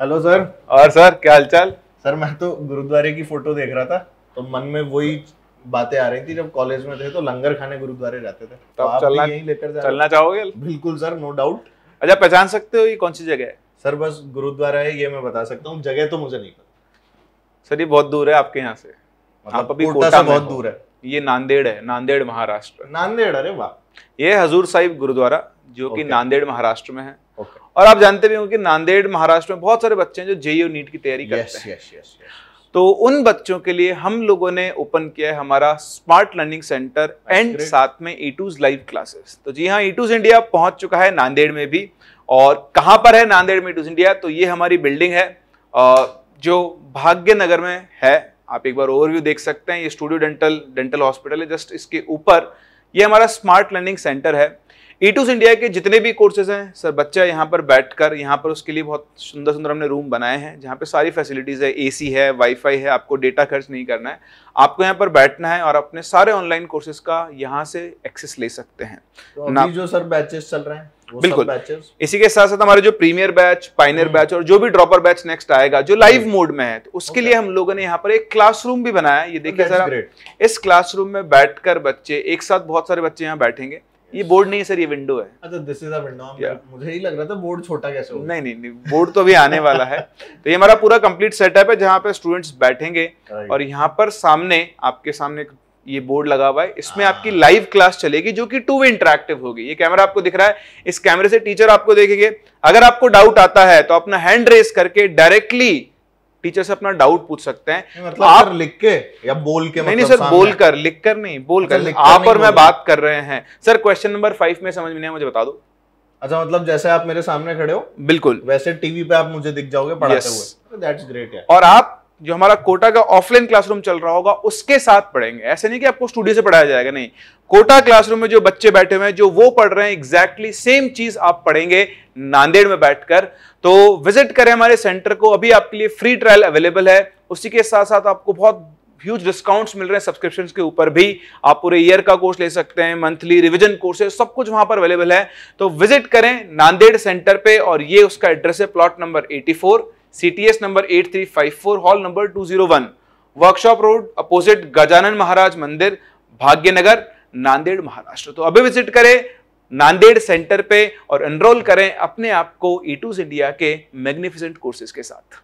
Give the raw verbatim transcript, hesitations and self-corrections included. Hello sir. और sir क्या हालचाल? सर मैं तो गुरुद्वारे की फोटो देख रहा था तो मन में वही बातें आ रही थी, जब कॉलेज में थे तो लंगर खाने गुरुद्वारे जाते थे। तो आप चलना, यहीं लेकर चलना चाहोगे? बिल्कुल सर, नो डाउट। अच्छा, पहचान सकते हो ये कौन सी जगह है? सर बस गुरुद्वारा है ये मैं बता सकता हूँ, जगह तो मुझे नहीं पता। सर ये बहुत दूर है आपके यहाँ से, मतलब अभी कोटा से बहुत दूर है। ये नांदेड़ है, नांदेड़ महाराष्ट्र। नांदेड़, अरे वाह। ये हजूर साहिब गुरुद्वारा जो कि नांदेड़ महाराष्ट्र में है। और आप जानते भी हो कि नांदेड़ महाराष्ट्र में बहुत सारे बच्चे हैं जो जेईई और नीट की तैयारी करते हैं, तो उन बच्चों के लिए हम लोगों ने ओपन किया है हमारा स्मार्ट लर्निंग सेंटर एंड साथ में ईटूज लाइव क्लासेस। तो जी हाँ, ईटूज इंडिया पहुंच चुका है नांदेड़ में भी। और कहाँ पर है नांदेड़ में ईटूज इंडिया? तो ये हमारी बिल्डिंग है जो भाग्यनगर में है। आप एक बार ओवरव्यू देख सकते हैं। ये स्टूडियो डेंटल डेंटल हॉस्पिटल है, जस्ट इसके ऊपर ये हमारा स्मार्ट लर्निंग सेंटर है। ईटूस इंडिया के जितने भी कोर्सेज हैं सर, बच्चा यहाँ पर बैठकर, यहाँ पर उसके लिए बहुत सुंदर सुंदर हमने रूम बनाए हैं जहाँ पे सारी फैसिलिटीज़ है, एसी है, वाईफाई है। आपको डेटा खर्च नहीं करना है, आपको यहाँ पर बैठना है और अपने सारे ऑनलाइन कोर्सेज का यहाँ से एक्सेस ले सकते हैं। तो अभी जो सर बैचेस चल रहे हैं वो बिल्कुल बैचेस, इसी के साथ साथ हमारे जो प्रीमियर बैच, पायनियर बैच और जो भी ड्रॉपर बैच नेक्स्ट आएगा जो लाइव मोड में है, तो उसके लिए हम लोगों ने यहाँ पर एक क्लासरूम भी बनाया है। ये देखिए सर, इस क्लासरूम में बैठकर बच्चे एक साथ, बहुत सारे बच्चे यहाँ बैठेंगे। ये बोर्ड नहीं है सर, ये विंडो है। अच्छा, दिस इज अ विंडो। मुझे ही लग रहा था बोर्ड छोटा कैसे होगा। नहीं नहीं नहीं, बोर्ड तो अभी आने वाला है। तो ये हमारा पूरा कंप्लीट सेटअप है जहाँ पे स्टूडेंट्स बैठेंगे और यहाँ पर सामने, आपके सामने ये बोर्ड लगा हुआ है, इसमें आपकी लाइव क्लास चलेगी जो कि टू वे इंटरेक्टिव होगी। ये कैमरा आपको दिख रहा है, इस कैमरे से टीचर आपको देखेंगे। अगर आपको डाउट आता है तो अपना हैंड रेस करके डायरेक्टली टीचर से अपना डाउट पूछ सकते हैं। मतलब आप लिख के या बोल के? नहीं नहीं सर, बोल कर, लिख कर नहीं, बोल कर। आप और मैं बात कर रहे हैं सर। क्वेश्चन नंबर फाइव में समझ में नहीं है, मुझे बता दो। अच्छा, मतलब जैसे आप मेरे सामने खड़े हो, बिल्कुल वैसे टीवी पे आप मुझे दिख जाओगे पढ़ाते हुए। दैट्स ग्रेट यार। और आप जो हमारा कोटा का ऑफलाइन क्लासरूम चल रहा होगा उसके साथ पढ़ेंगे। ऐसे नहीं कि आपको स्टूडियो से पढ़ाया जाएगा, नहीं। कोटा क्लासरूम में जो बच्चे बैठे हुए हैं, जो वो पढ़ रहे हैं, एग्जैक्टली सेम चीज आप पढ़ेंगे नांदेड़ में बैठकर। तो विजिट करें हमारे सेंटर को, अभी आपके लिए फ्री ट्रायल अवेलेबल है। उसी के साथ साथ आपको बहुत ह्यूज डिस्काउंट्स मिल रहे हैं सब्सक्रिप्शन के ऊपर भी। आप पूरे ईयर का कोर्स ले सकते हैं, मंथली रिविजन कोर्सेज, सब कुछ वहां पर अवेलेबल है। तो विजिट करें नांदेड़ सेंटर पे, और ये उसका एड्रेस है plot number eighty four, CTS number eight three five four, hall number two zero one, workshop road opposite Gajanan Maharaj मंदिर, भाग्यनगर, नांदेड़ महाराष्ट्र। तो अभी विजिट करें नांदेड़ सेंटर पे और एनरोल करें अपने आप को ईटूस इंडिया के मैग्निफिसेंट कोर्सेज के साथ।